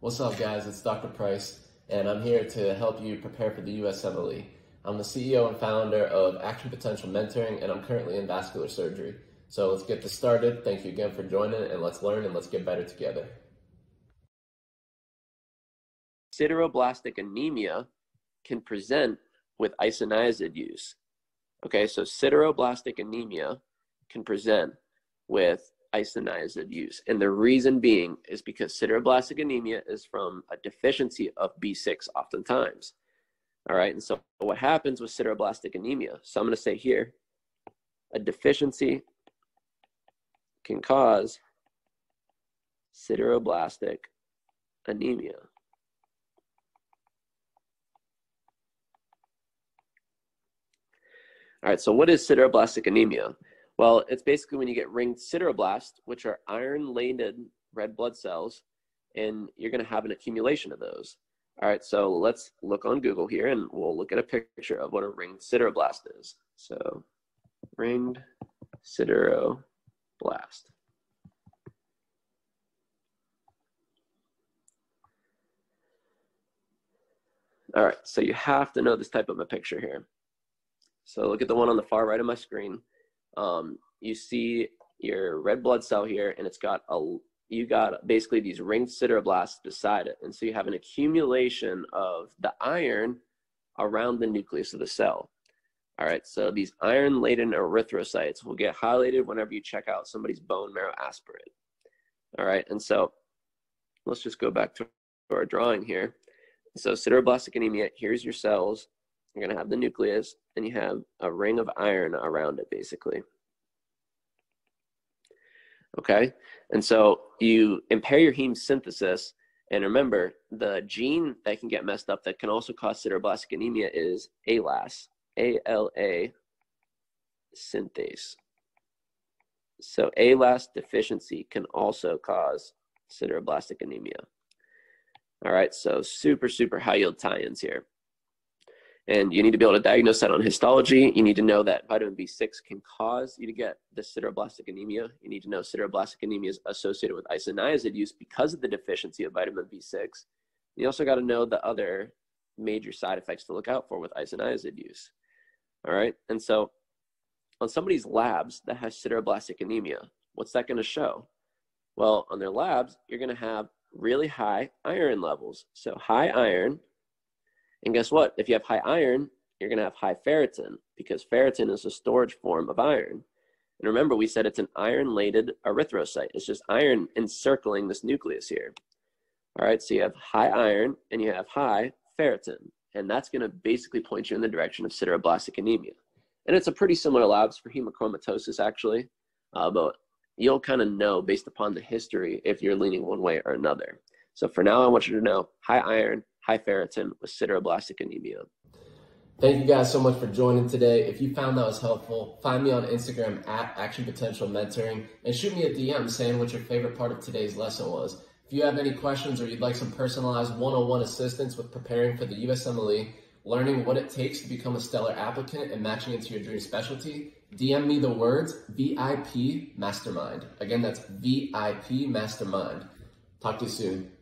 What's up, guys? It's Dr. Price, and I'm here to help you prepare for the USMLE. I'm the CEO and founder of Action Potential Mentoring, and I'm currently in vascular surgery. So let's get this started. Thank you again for joining, and let's learn and let's get better together. Sideroblastic anemia can present with isoniazid use. Okay, so sideroblastic anemia can present with isoniazid use. And the reason being is because sideroblastic anemia is from a deficiency of B6 oftentimes. All right, and so what happens with sideroblastic anemia? So I'm going to say here, a deficiency can cause sideroblastic anemia. All right, so what is sideroblastic anemia? Well, it's basically when you get ringed sideroblasts, which are iron-laden red blood cells, and you're going to have an accumulation of those. All right, so let's look on Google here, and we'll look at a picture of what a ringed sideroblast is. So, ringed sideroblast. All right, so you have to know this type of a picture here. So look at the one on the far right of my screen. You see your red blood cell here, and it's got you got basically these ringed sideroblasts beside it. And so you have an accumulation of the iron around the nucleus of the cell. All right, so these iron-laden erythrocytes will get highlighted whenever you check out somebody's bone marrow aspirate. All right, and so let's just go back to our drawing here. So sideroblastic anemia, here's your cells. You're going to have the nucleus, and you have a ring of iron around it, basically. Okay, and so you impair your heme synthesis, and remember, the gene that can get messed up that can also cause sideroblastic anemia is ALAS, A-L-A synthase. So ALAS deficiency can also cause sideroblastic anemia. All right, so super, super high-yield tie-ins here. And you need to be able to diagnose that on histology. You need to know that vitamin B6 can cause you to get the sideroblastic anemia. You need to know sideroblastic anemia is associated with isoniazid use because of the deficiency of vitamin B6. You also got to know the other major side effects to look out for with isoniazid use. All right. And so on somebody's labs that has sideroblastic anemia, what's that going to show? Well, on their labs, you're going to have really high iron levels. So high iron. And guess what? If you have high iron, you're going to have high ferritin because ferritin is a storage form of iron. And remember, we said it's an iron-laden erythrocyte. It's just iron encircling this nucleus here. All right, so you have high iron and you have high ferritin, and that's going to basically point you in the direction of sideroblastic anemia. And it's a pretty similar labs for hemochromatosis, actually, but you'll kind of know based upon the history if you're leaning one way or another. So for now, I want you to know high iron, high ferritin with sideroblastic anemia. Thank you guys so much for joining today. If you found that was helpful, find me on Instagram at Action Potential Mentoring and shoot me a DM saying what your favorite part of today's lesson was. If you have any questions or you'd like some personalized one-on-one assistance with preparing for the USMLE, learning what it takes to become a stellar applicant and matching it to your dream specialty, DM me the words VIP Mastermind. Again, that's VIP Mastermind. Talk to you soon.